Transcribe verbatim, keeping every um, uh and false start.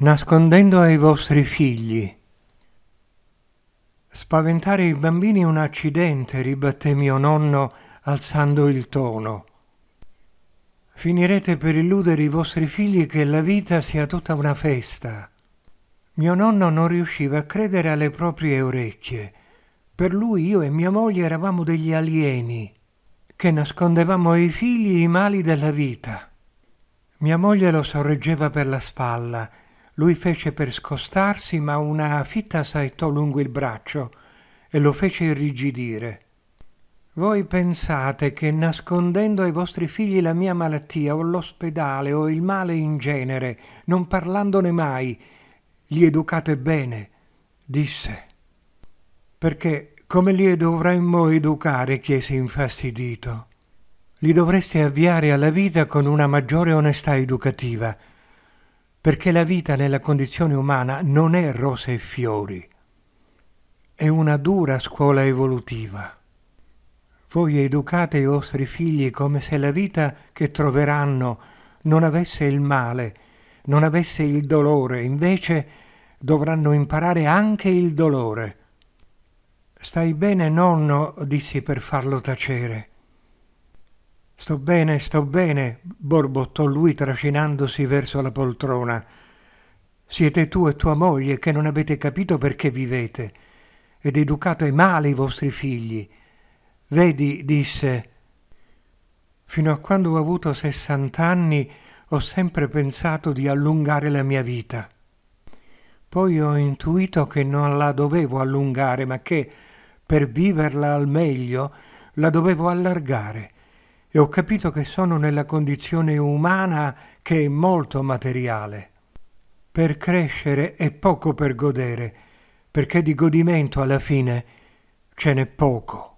nascondendo ai vostri figli. Spaventare i bambini è un accidente, ribatté mio nonno alzando il tono. Finirete per illudere i vostri figli che la vita sia tutta una festa. Mio nonno non riusciva a credere alle proprie orecchie. Per lui io e mia moglie eravamo degli alieni, che nascondevamo ai figli i mali della vita. Mia moglie lo sorreggeva per la spalla. Lui fece per scostarsi, ma una fitta saettò lungo il braccio e lo fece irrigidire. Voi pensate che nascondendo ai vostri figli la mia malattia o l'ospedale o il male in genere, non parlandone mai, li educate bene, disse. Perché come li dovremmo educare? chiesi infastidito. Li dovreste avviare alla vita con una maggiore onestà educativa, perché la vita nella condizione umana non è rose e fiori, è una dura scuola evolutiva. Voi educate i vostri figli come se la vita che troveranno non avesse il male, non avesse il dolore, invece dovranno imparare anche il dolore. «Stai bene, nonno?» dissi per farlo tacere. «Sto bene, sto bene», borbottò lui trascinandosi verso la poltrona. «Siete tu e tua moglie che non avete capito perché vivete ed educate male i vostri figli. Vedi», disse, «fino a quando ho avuto sessant'anni ho sempre pensato di allungare la mia vita. Poi ho intuito che non la dovevo allungare, ma che per viverla al meglio la dovevo allargare, e ho capito che sono nella condizione umana che è molto materiale. Per crescere è poco per godere, perché di godimento alla fine ce n'è poco».